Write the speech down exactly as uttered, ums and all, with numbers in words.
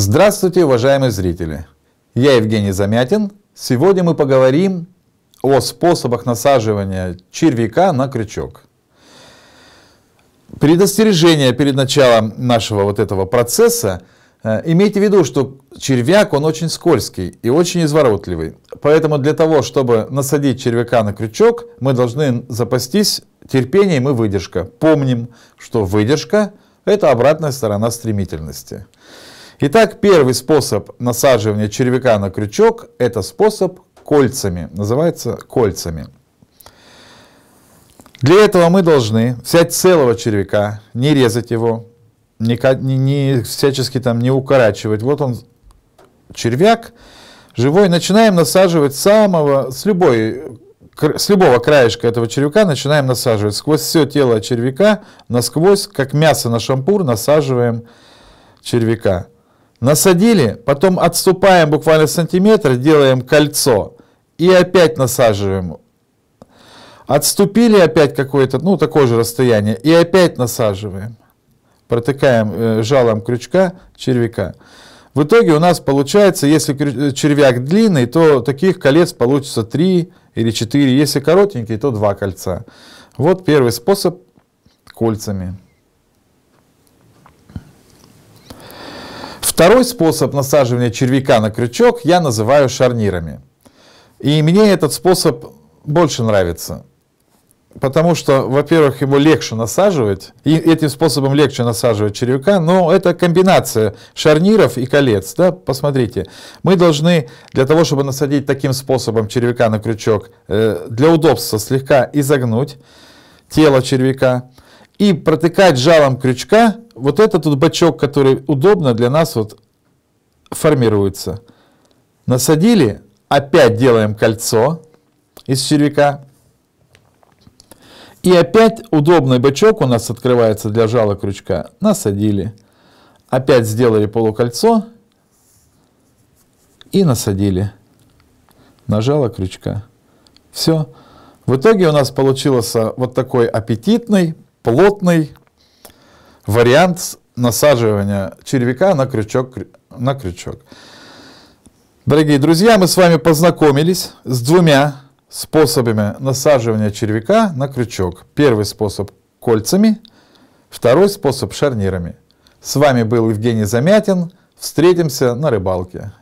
Здравствуйте, уважаемые зрители! Я Евгений Замятин. Сегодня мы поговорим о способах насаживания червяка на крючок. Предостережение перед началом нашего вот этого процесса. Имейте в виду, что червяк, он очень скользкий и очень изворотливый. Поэтому для того, чтобы насадить червяка на крючок, мы должны запастись терпением и выдержкой. Помним, что выдержка – это обратная сторона стремительности. Итак, первый способ насаживания червяка на крючок – это способ кольцами, называется кольцами. Для этого мы должны взять целого червяка, не резать его, не, не всячески там не укорачивать. Вот он, червяк живой. Начинаем насаживать самого, с, любой, с любого краешка этого червяка начинаем насаживать. Сквозь все тело червяка, насквозь, как мясо на шампур, насаживаем червяка. Насадили, потом отступаем буквально сантиметр, делаем кольцо и опять насаживаем. Отступили опять какое-то, ну, такое же расстояние, и опять насаживаем. Протыкаем э, жалом крючка червяка. В итоге у нас получается, если червяк длинный, то таких колец получится три или четыре, если коротенький, то два кольца. Вот первый способ кольцами. Второй способ насаживания червяка на крючок я называю шарнирами. И мне этот способ больше нравится. Потому что, во-первых, его легче насаживать, и этим способом легче насаживать червяка, но это комбинация шарниров и колец. Да? Посмотрите, мы должны для того, чтобы насадить таким способом червяка на крючок, для удобства слегка изогнуть тело червяка и протыкать жалом крючка. Вот этот вот бачок, который удобно для нас, вот формируется. Насадили, опять делаем кольцо из червяка. И опять удобный бачок у нас открывается для жала крючка. Насадили. Опять сделали полукольцо. И насадили на жало крючка. Все. В итоге у нас получился вот такой аппетитный, плотный вариант насаживания червяка на крючок, на крючок. Дорогие друзья, мы с вами познакомились с двумя способами насаживания червяка на крючок. Первый способ кольцами, второй способ шарнирами. С вами был Евгений Замятин. Встретимся на рыбалке.